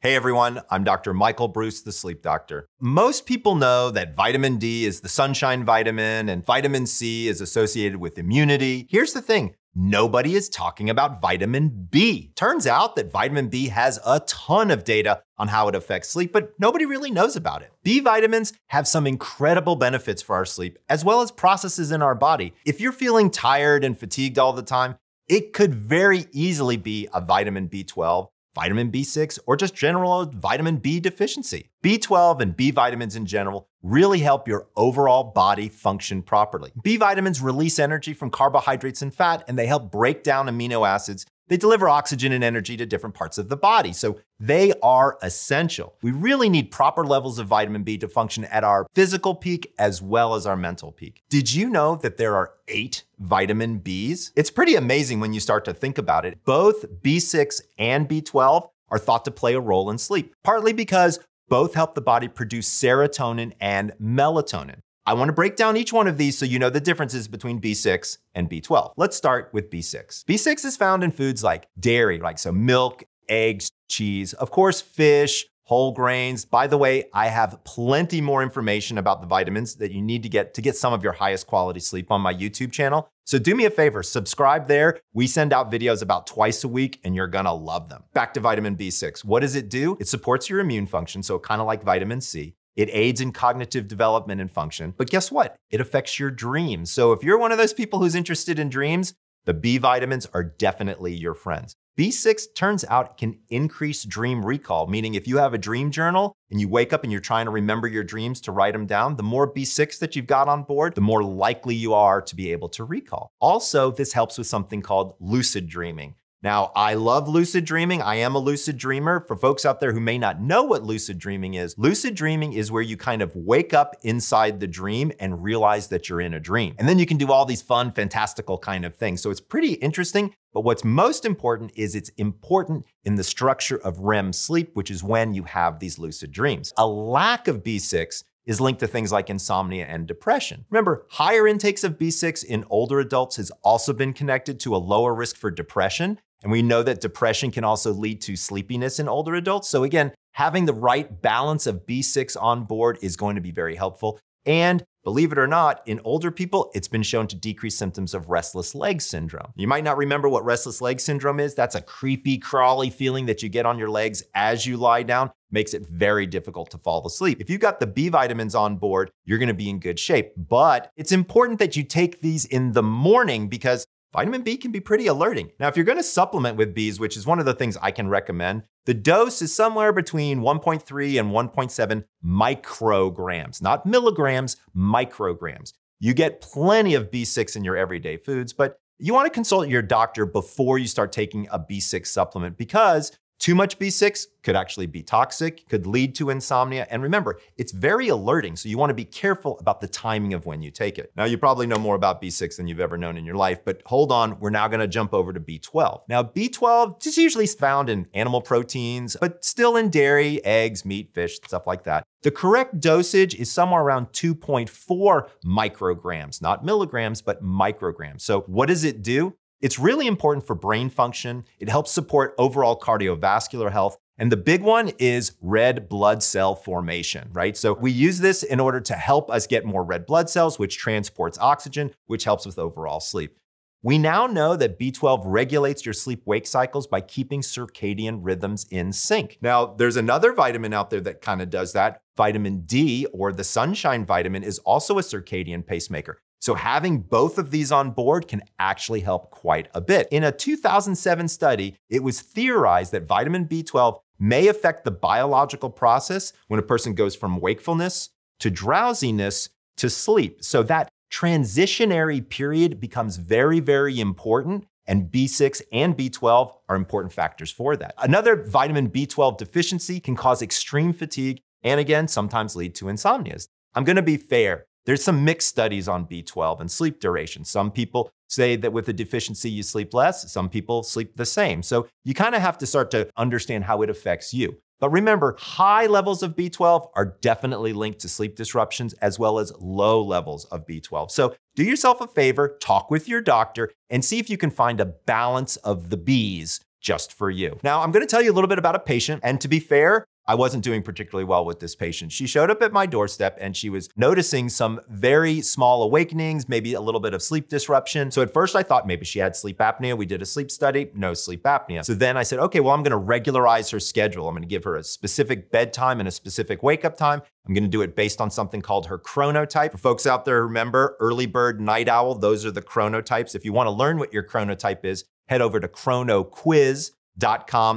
Hey everyone, I'm Dr. Michael Breus, the Sleep Doctor. Most people know that vitamin D is the sunshine vitamin and vitamin C is associated with immunity. Here's the thing. Nobody is talking about vitamin B. Turns out that vitamin B has a ton of data on how it affects sleep, but nobody really knows about it. B vitamins have some incredible benefits for our sleep, as well as processes in our body. If you're feeling tired and fatigued all the time, it could very easily be a vitamin B12, vitamin B6, or just general vitamin B deficiency. B12 and B vitamins in general really help your overall body function properly. B vitamins release energy from carbohydrates and fat, and they help break down amino acids. They deliver oxygen and energy to different parts of the body, so they are essential. We really need proper levels of vitamin B to function at our physical peak as well as our mental peak. Did you know that there are 8 vitamin Bs? It's pretty amazing when you start to think about it. Both B6 and B12 are thought to play a role in sleep, partly because both help the body produce serotonin and melatonin. I want to break down each one of these so you know the differences between B6 and B12. Let's start with B6. B6 is found in foods like dairy, so milk, eggs, cheese, of course, fish, whole grains. By the way, I have plenty more information about the vitamins that you need to get some of your highest quality sleep on my YouTube channel. So do me a favor, subscribe there. We send out videos about twice a week and you're gonna love them. Back to vitamin B6. What does it do? It supports your immune function, so kind of like vitamin C. It aids in cognitive development and function, but guess what? It affects your dreams. So if you're one of those people who's interested in dreams, the B vitamins are definitely your friends. B6 turns out can increase dream recall, meaning if you have a dream journal and you wake up and you're trying to remember your dreams to write them down, the more B6 that you've got on board, the more likely you are to be able to recall. Also, this helps with something called lucid dreaming. Now, I love lucid dreaming. I am a lucid dreamer. For folks out there who may not know what lucid dreaming is where you kind of wake up inside the dream and realize that you're in a dream. And then you can do all these fun, fantastical kind of things. So it's pretty interesting, but what's most important is it's important in the structure of REM sleep, which is when you have these lucid dreams. A lack of B6 is linked to things like insomnia and depression. Remember, higher intakes of B6 in older adults has also been connected to a lower risk for depression. And we know that depression can also lead to sleepiness in older adults. So again, having the right balance of B6 on board is going to be very helpful. And believe it or not, in older people, it's been shown to decrease symptoms of restless leg syndrome. You might not remember what restless leg syndrome is. That's a creepy, crawly feeling that you get on your legs as you lie down. Makes it very difficult to fall asleep. If you've got the B vitamins on board, you're gonna be in good shape. But it's important that you take these in the morning because vitamin B can be pretty alerting. Now, if you're gonna supplement with Bs, which is one of the things I can recommend, the dose is somewhere between 1.3 and 1.7 micrograms, not milligrams, micrograms. You get plenty of B6 in your everyday foods, but you wanna consult your doctor before you start taking a B6 supplement because too much B6 could actually be toxic, could lead to insomnia. And remember, it's very alerting, so you wanna be careful about the timing of when you take it. Now, you probably know more about B6 than you've ever known in your life, but hold on, we're now gonna jump over to B12. Now, B12 is usually found in animal proteins, but still in dairy, eggs, meat, fish, stuff like that. The correct dosage is somewhere around 2.4 micrograms, not milligrams, but micrograms. So what does it do? It's really important for brain function. It helps support overall cardiovascular health. And the big one is red blood cell formation, right? So we use this in order to help us get more red blood cells, which transports oxygen, which helps with overall sleep. We now know that B12 regulates your sleep-wake cycles by keeping circadian rhythms in sync. Now, there's another vitamin out there that kind of does that. Vitamin D, or the sunshine vitamin, is also a circadian pacemaker. So having both of these on board can actually help quite a bit. In a 2007 study, it was theorized that vitamin B12 may affect the biological process when a person goes from wakefulness to drowsiness to sleep. So that transitionary period becomes very, very important, and B6 and B12 are important factors for that. Another vitamin B12 deficiency can cause extreme fatigue and again, sometimes lead to insomnia. I'm gonna be fair. There's some mixed studies on B12 and sleep duration. Some people say that with a deficiency, you sleep less. Some people sleep the same. So you kind of have to start to understand how it affects you. But remember, high levels of B12 are definitely linked to sleep disruptions as well as low levels of B12. So do yourself a favor, talk with your doctor and see if you can find a balance of the Bs just for you. Now, I'm gonna tell you a little bit about a patient, and to be fair, I wasn't doing particularly well with this patient. She showed up at my doorstep and she was noticing some very small awakenings, maybe a little bit of sleep disruption. So at first I thought maybe she had sleep apnea. We did a sleep study, no sleep apnea. So then I said, okay, well, I'm gonna regularize her schedule. I'm gonna give her a specific bedtime and a specific wake up time. I'm gonna do it based on something called her chronotype. For folks out there, remember early bird, night owl, those are the chronotypes. If you wanna learn what your chronotype is, head over to ChronoQuiz.com.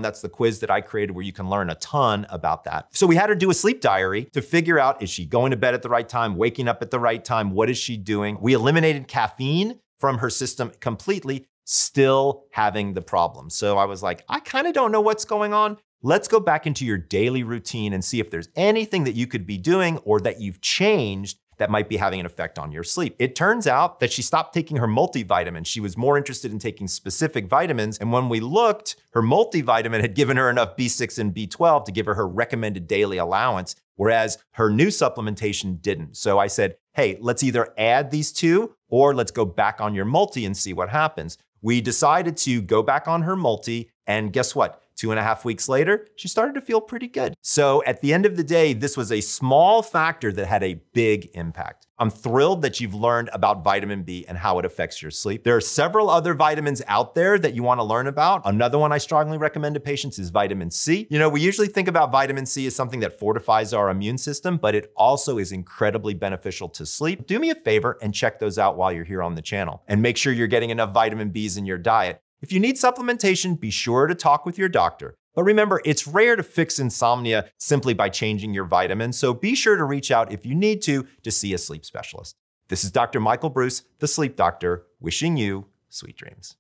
That's the quiz that I created where you can learn a ton about that. So we had her do a sleep diary to figure out, is she going to bed at the right time, waking up at the right time? What is she doing? We eliminated caffeine from her system completely, still having the problem. So I was like, I kind of don't know what's going on. Let's go back into your daily routine and see if there's anything that you could be doing or that you've changed that might be having an effect on your sleep. It turns out that she stopped taking her multivitamin. She was more interested in taking specific vitamins. And when we looked, her multivitamin had given her enough B6 and B12 to give her her recommended daily allowance, whereas her new supplementation didn't. So I said, hey, let's either add these two or let's go back on your multi and see what happens. We decided to go back on her multi, and guess what? 2.5 weeks later, she started to feel pretty good. So at the end of the day, this was a small factor that had a big impact. I'm thrilled that you've learned about vitamin B and how it affects your sleep. There are several other vitamins out there that you want to learn about. Another one I strongly recommend to patients is vitamin C. You know, we usually think about vitamin C as something that fortifies our immune system, but it also is incredibly beneficial to sleep. Do me a favor and check those out while you're here on the channel, and make sure you're getting enough vitamin Bs in your diet. If you need supplementation, be sure to talk with your doctor. But remember, it's rare to fix insomnia simply by changing your vitamins, so be sure to reach out if you need to see a sleep specialist. This is Dr. Michael Breus, the Sleep Doctor, wishing you sweet dreams.